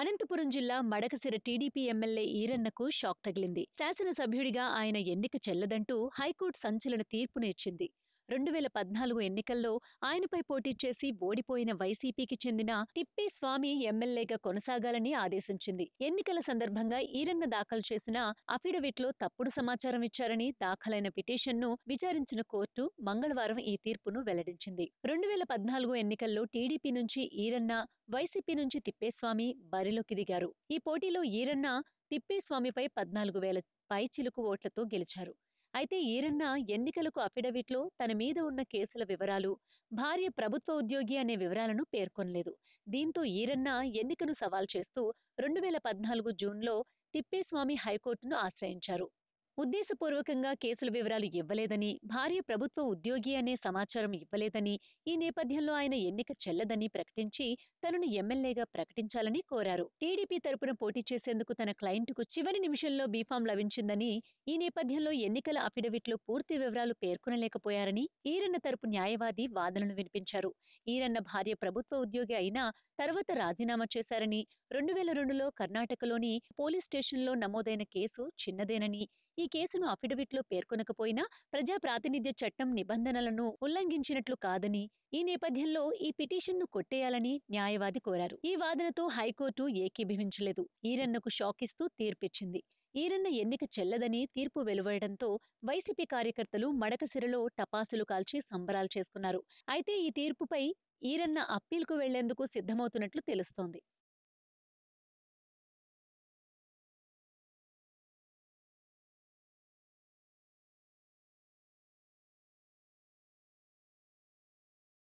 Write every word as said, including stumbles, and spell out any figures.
అనంతపురం జిల్లా Madakasira TDP MLA ఈరన్నకు shock తగిలింది. శాసనసభ్యుడిగా ఆయన ఎన్నిక చెల్లదంటూ హైకోర్టు సంచలన తీర్పును ఇచ్చింది. రెండు వేల పద్నాలుగు ఎన్నికల్లో ఆయనపై పోటీ చేసి ఓడిపోయిన వైసీపీకి చెందిన తిప్పే స్వామి ఎమ్మెల్యేగా కొనసాగాలని ఆదేశించింది. ఎన్నికల సందర్భంగా ఈరన్న దాఖలు చేసిన అఫిడవిట్లో తప్పుడు సమాచారం ఇచ్చారని దాఖలైన పిటిషన్ను విచారించిన కోర్టు మంగళవారం ఈ తీర్పును వెల్లడించింది. రెండు వేల పద్నాలుగు ఎన్నికల్లో టీడీపీ నుంచి ఈరన్న, వైసీపీ నుంచి తిప్పే స్వామి బరిలోకి దిగారు. ఈ పోటీలో ఈరన్న తిప్పే స్వామిపై పద్నాలుగు వేల పైచిలుకు ఓట్లతో గెలిచారు. అయితే ఈరన్న ఎన్నికలకు అఫిడవిట్లో తన మీద ఉన్న కేసుల వివరాలు, భార్య ప్రభుత్వ ఉద్యోగి అనే వివరాలను పేర్కొనలేదు. దీంతో ఈరన్న ఎన్నికను సవాల్ చేస్తూ రెండు వేల పద్నాలుగు జూన్లో తిప్పేస్వామి హైకోర్టును ఆశ్రయించారు. ఉద్దేశపూర్వకంగా కేసుల వివరాలు ఇవ్వలేదని, భార్య ప్రభుత్వ ఉద్యోగి అనే సమాచారం ఇవ్వలేదని, ఈ నేపథ్యంలో ఆయన ఎన్నిక చెల్లదని ప్రకటించి తనను ఎమ్మెల్యేగా ప్రకటించాలని కోరారు. టీడీపీ తరపున పోటీ చేసేందుకు తన క్లయింట్కు చివరి నిమిషంలో బీఫామ్ లభించిందని, ఈ నేపథ్యంలో ఎన్నికల అఫిడవిట్లో పూర్తి వివరాలు పేర్కొనలేకపోయారని ఈరన్న తరపు న్యాయవాది వాదనలు వినిపించారు. ఈరన్న భార్య ప్రభుత్వ ఉద్యోగి అయినా తర్వాత రాజీనామా చేశారని, రెండు వేల రెండులో కర్ణాటకలోని పోలీస్ స్టేషన్లో నమోదైన కేసు చిన్నదేనని, ఈ కేసును అఫిడవిట్లో పేర్కొనకపోయినా ప్రజా ప్రాతినిధ్య చట్టం నిబంధనలను ఉల్లంఘించినట్లు కాదని, ఈ నేపథ్యంలో ఈ పిటిషన్ను కొట్టేయాలని న్యాయవాది కోరారు. ఈ వాదనతో హైకోర్టు ఏకీభవించలేదు. ఈరన్నకు షాకిస్తూ తీర్పిచ్చింది. ఈరన్న ఎన్నిక చెల్లదని తీర్పు వెలువడటంతో వైసీపీ కార్యకర్తలు మడకసిరలో టపాసులు కాల్చి సంబరాలు చేసుకున్నారు. అయితే ఈ తీర్పుపై ఈరన్న అప్పీల్కు వెళ్లేందుకు సిద్ధమవుతున్నట్లు తెలుస్తోంది.